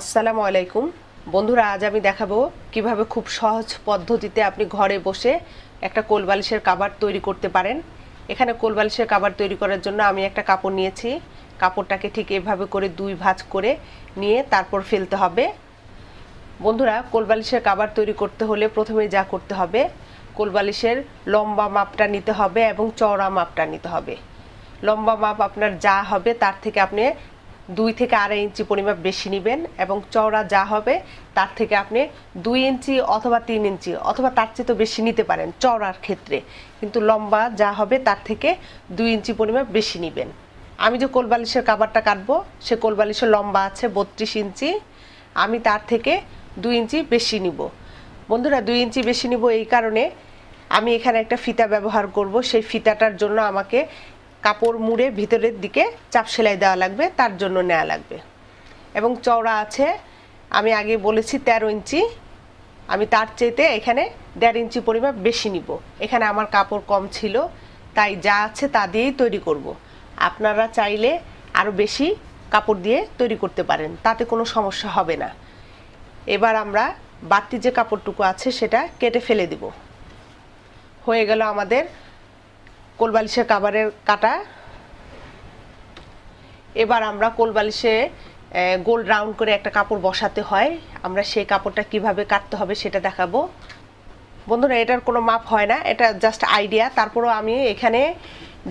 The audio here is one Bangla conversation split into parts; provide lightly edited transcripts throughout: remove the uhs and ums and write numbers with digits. আসসালামু আলাইকুম বন্ধুরা, আজ আমি দেখাবো কিভাবে খুব সহজ পদ্ধতিতে আপনি ঘরে বসে একটা কোলবালিশের কভার তৈরি করতে পারেন। এখানে কোলবালিশের কভার তৈরি করার জন্য আমি একটা কাপড় নিয়েছি। কাপড়টাকে ঠিক এভাবে করে দুই ভাঁজ করে নিয়ে তারপর ফেলতে হবে। বন্ধুরা, কোলবালিশের কভার তৈরি করতে হলে প্রথমে যা করতে হবে, কোলবালিশের লম্বা মাপটা নিতে হবে এবং চওড়া মাপটা নিতে হবে। লম্বা মাপ আপনার যা হবে তার থেকে আপনি 2 থেকে 2.5 ইঞ্চি পরিমাপ বেশি নেবেন এবং চওড়া যা হবে তার থেকে আপনি 2 ইঞ্চি অথবা 3 ইঞ্চি অথবা তার চেয়ে তো বেশি নিতে পারেন চওড়ার ক্ষেত্রে, কিন্তু লম্বা যা হবে তার থেকে 2 ইঞ্চি পরিমাপ বেশি নেবেন। আমি যে কোলবালিশের কভারটা কাটবো সে কোলবালিশের লম্বা আছে 32 ইঞ্চি, আমি তার থেকে 2 ইঞ্চি বেশি নিব। বন্ধুরা, 2 ইঞ্চি বেশি নিব এই কারণে আমি এখানে একটা ফিতা ব্যবহার করব। সেই ফিতাটার জন্য আমাকে কাপড় মুড়ে ভিতরের দিকে চাপ সেলাই দেওয়া লাগবে, তার জন্য নেওয়া লাগবে। এবং চওড়া আছে আমি আগে বলেছি 13 ইঞ্চি, আমি তার চাইতে এখানে 1.5 ইঞ্চি পরিমাপ বেশি নিব। এখানে আমার কাপড় কম ছিল তাই যা আছে তা দিয়েই তৈরি করব। আপনারা চাইলে আরও বেশি কাপড় দিয়ে তৈরি করতে পারেন, তাতে কোনো সমস্যা হবে না। এবার আমরা বাড়তি যে কাপড়টুকু আছে সেটা কেটে ফেলে দেব। হয়ে গেল আমাদের কোলবালিশের কভারের কাটা। এবার আমরা কোলবালিশে গোল রাউন্ড করে একটা কাপড় বসাতে হয়, আমরা সেই কাপড়টা কিভাবে কাটতে হবে সেটা দেখাবো। বন্ধুরা, এটার কোনো মাপ হয় না, এটা জাস্ট আইডিয়া। তারপরও আমি এখানে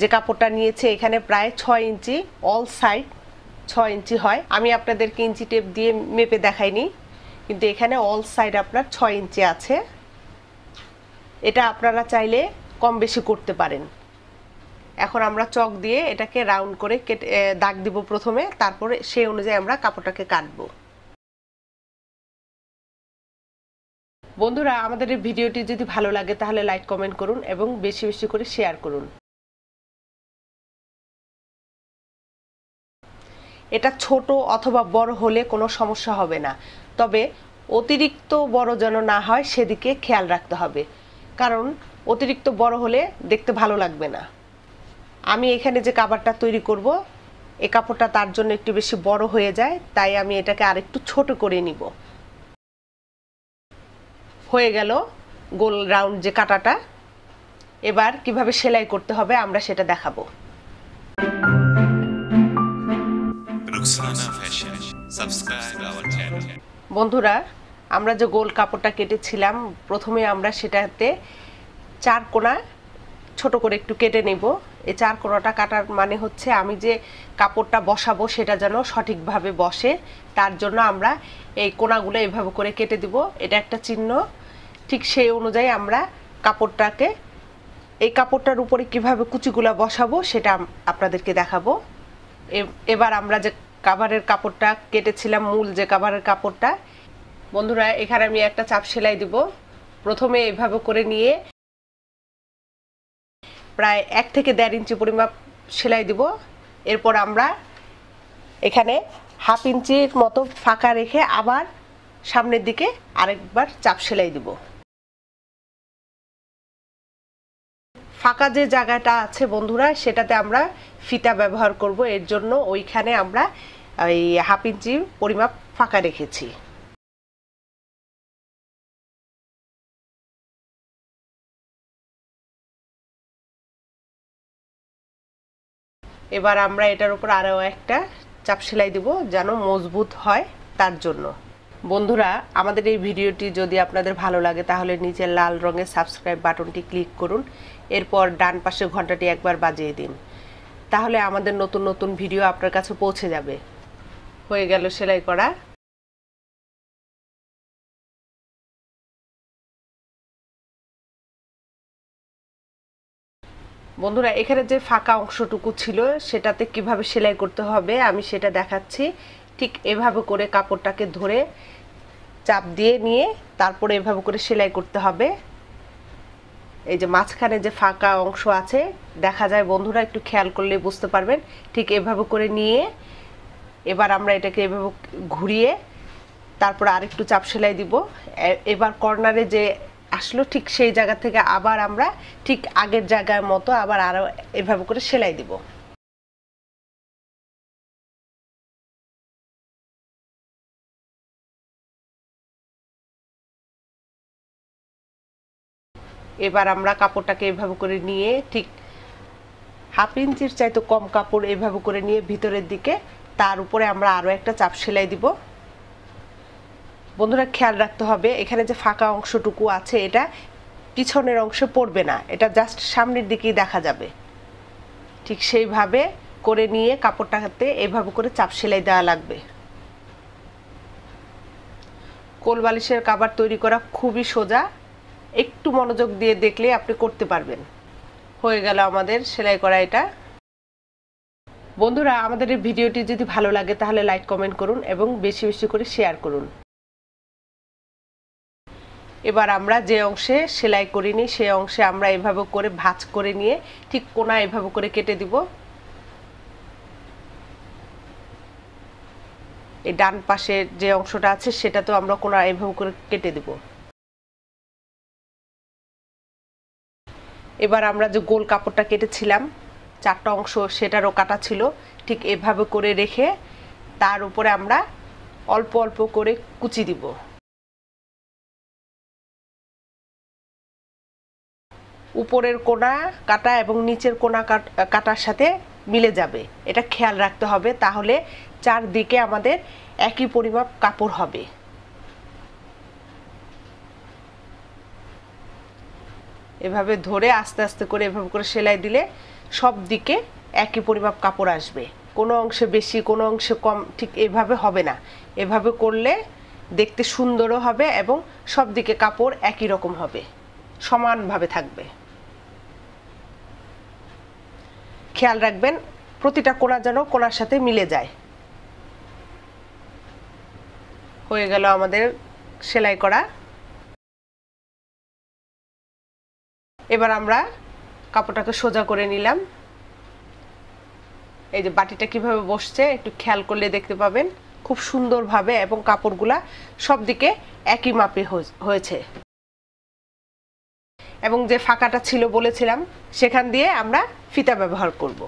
যে কাপড়টা নিয়েছি এখানে প্রায় 6 ইঞ্চি, অল সাইড 6 ইঞ্চি হয়। আমি আপনাদেরকে ইঞ্চি টেপ দিয়ে মেপে দেখাইনি, কিন্তু এখানে অল সাইড আপনার 6 ইঞ্চি আছে। এটা আপনারা চাইলে কম বেশি করতে পারেন। এখন আমরা চক দিয়ে এটাকে রাউন্ড করে কেটে দাগ দিব প্রথমে, তারপরে সেই অনুযায়ী আমরা কাপড়টাকে কাটব। বন্ধুরা, আমাদের এই ভিডিওটি যদি ভালো লাগে তাহলে লাইক কমেন্ট করুন এবং বেশি বেশি করে শেয়ার করুন। এটা ছোট অথবা বড় হলে কোনো সমস্যা হবে না, তবে অতিরিক্ত বড় যেন না হয় সেদিকে খেয়াল রাখতে হবে, কারণ অতিরিক্ত বড় হলে দেখতে ভালো লাগবে না। আমি এখানে যে কাপড়টা তৈরি করব এই কাপড়টা তার জন্য একটু বেশি বড় হয়ে যায়, তাই আমি এটাকে আরেকটু ছোট করে নিব। হয়ে গেল গোল রাউন্ড যে কাটাটা। এবার কিভাবে সেলাই করতে হবে আমরা সেটা দেখাবো। বন্ধুরা, আমরা যে গোল কাপড়টা কেটেছিলাম প্রথমে আমরা সেটাতে 4 কোনা ছোট করে একটু কেটে নেব। এই 4 কোনাটা কাটার মানে হচ্ছে আমি যে কাপড়টা বসাবো সেটা যেন সঠিকভাবে বসে, তার জন্য আমরা এই কোনাগুলো এভাবে করে কেটে দিব। এটা একটা চিহ্ন, ঠিক সেই অনুযায়ী আমরা কাপড়টাকে এই কাপড়টার উপরে কিভাবে কুচিগুলো বসাবো সেটা আপনাদেরকে দেখাবো। এবার আমরা যে কভারের কাপড়টা কেটেছিলাম, মূল যে কভারের কাপড়টা, বন্ধুরা এখানে আমি একটা চাপ সেলাই দিব। প্রথমে এভাবে করে নিয়ে প্রায় 1 থেকে 1.5 ইঞ্চি পরিমাপ সেলাই দিব। এরপর আমরা এখানে 1/2 ইঞ্চির মতো ফাঁকা রেখে আবার সামনের দিকে আরেকবার চাপ সেলাই দিব। ফাঁকা যে জায়গাটা আছে বন্ধুরা সেটাতে আমরা ফিতা ব্যবহার করব, এর জন্য ওইখানে আমরা ওই 1/2 ইঞ্চি পরিমাপ ফাঁকা রেখেছি। এবার আমরা এটার উপর আরও একটা চাপ সেলাই দিব যেন মজবুত হয়, তার জন্য। বন্ধুরা, আমাদের এই ভিডিওটি যদি আপনাদের ভালো লাগে তাহলে নিচে লাল রঙের সাবস্ক্রাইব বাটনটি ক্লিক করুন, এরপর ডান পাশে ঘন্টাটি একবার বাজিয়ে দিন, তাহলে আমাদের নতুন নতুন ভিডিও আপনার কাছে পৌঁছে যাবে। হয়ে গেল সেলাই করা। বন্ধুরা, এখানে যে ফাঁকা অংশটুকু ছিল সেটাতে কিভাবে সেলাই করতে হবে আমি সেটা দেখাচ্ছি। ঠিক এভাবে করে কাপড়টাকে ধরে চাপ দিয়ে নিয়ে তারপরে এভাবে করে সেলাই করতে হবে। এই যে মাঝখানে যে ফাঁকা অংশ আছে দেখা যায় বন্ধুরা, একটু খেয়াল করলে বুঝতে পারবেন। ঠিক এভাবে করে নিয়ে এবার আমরা এটাকে এভাবে ঘুরিয়ে তারপর আরেকটু চাপ সেলাই দিব। এবার কর্নারে যে আসলো ঠিক সেই জায়গা থেকে আবার আমরা ঠিক আগের জায়গার মতো আবার আরও এভাবে করে সেলাই দিব। এবার আমরা কাপড়টাকে এভাবে করে নিয়ে ঠিক হাফ ইঞ্চির চাইতে কম কাপড় এভাবে করে নিয়ে ভিতরের দিকে তার উপরে আমরা আরও একটা চাপ সেলাই দিব। বন্ধুরা খেয়াল রাখতে হবে এখানে যে ফাঁকা অংশটুকু আছে এটা পিছনের অংশে পড়বে না, এটা জাস্ট সামনের দিকেই দেখা যাবে। ঠিক সেইভাবে করে নিয়ে কাপড়টাতে এভাবে করে চাপ সেলাই দেওয়া লাগবে। কোল বালিশের কভার তৈরি করা খুবই সোজা, একটু মনোযোগ দিয়ে দেখলে আপনি করতে পারবেন। হয়ে গেল আমাদের সেলাই করা এটা। বন্ধুরা আমাদের এই ভিডিওটি যদি ভালো লাগে তাহলে লাইক কমেন্ট করুন এবং বেশি বেশি করে শেয়ার করুন। এবার আমরা যে অংশে সেলাই করিনি সেই অংশে আমরা এভাবে করে ভাঁজ করে নিয়ে ঠিক কোনা এভাবে করে কেটে দিব। এই ডান পাশের যে অংশটা আছে সেটা তো আমরা কোনা এভাবে করে কেটে দিব। এবার আমরা যে গোল কাপড়টা কেটেছিলাম চারটা অংশ সেটারও কাটা ছিল, ঠিক এভাবে করে রেখে তার উপরে আমরা অল্প অল্প করে কুচি দিব। উপরের কোনা কাটা এবং নিচের কোনা কাটার সাথে মিলে যাবে, এটা খেয়াল রাখতে হবে, তাহলে চারদিকে আমাদের একই পরিমাপ কাপড় হবে। এভাবে ধরে আস্তে আস্তে করে এভাবে করে সেলাই দিলে সব দিকে একই পরিমাপ কাপড় আসবে, কোনো অংশে বেশি কোনো অংশে কম ঠিক এভাবে হবে না। এভাবে করলে দেখতে সুন্দরও হবে এবং সব দিকে কাপড় একই রকম হবে, সমানভাবে থাকবে। খেয়াল রাখবেন প্রতিটা কোনা যেন কোনার সাথে মিলে যায়। হয়ে গেল আমাদের সেলাই করা। এবার আমরা কাপড়টাকে সোজা করে নিলাম। এই যে বাটিটা কিভাবে বসছে একটু খেয়াল করলে দেখতে পাবেন খুব সুন্দরভাবে, এবং কাপড়গুলা সব দিকে একই মাপে হয়েছে। এবং যে ফাঁকাটা ছিল বলেছিলাম সেখান দিয়ে আমরা ফিতা ব্যবহার করব।